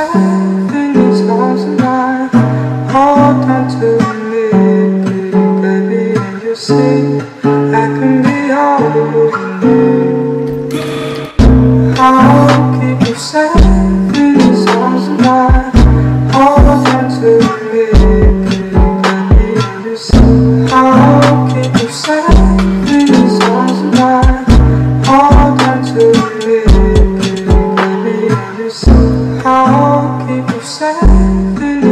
I think it's lost tonight. Hold on to me, baby, and you'll see I can be all you need. I'll keep you safe in the songs tonight. Hold on to me, baby, and you'll see I'll keep you safe in the songs tonight. Hold on to me. I'll keep you safe in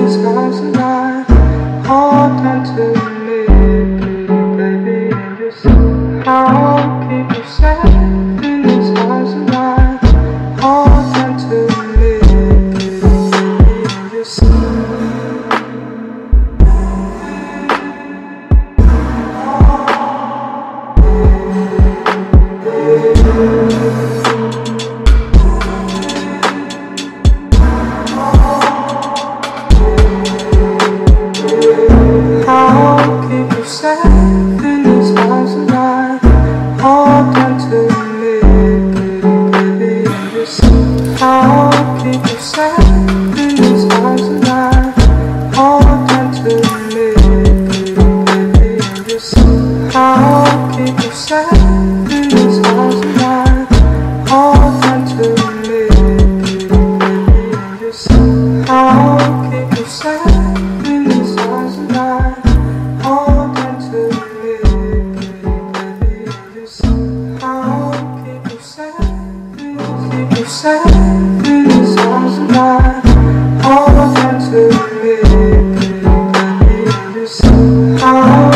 these arms tonight. Hold on to me, baby, and you'll see. I'll keep you safe in these arms tonight. Hold on to me, baby, and you'll see. I'll keep you safe in these arms tonight. Hold on to me, baby, and you'll see. I'll keep you safe in these arms tonight. Hold on to me, baby, and you'll see. I'll keep you safe in these arms tonight. Hold on to me, baby, and you'll see. I'll keep you safe. Keep you safe in these arms tonight. Hold on to me, baby, and you'll see.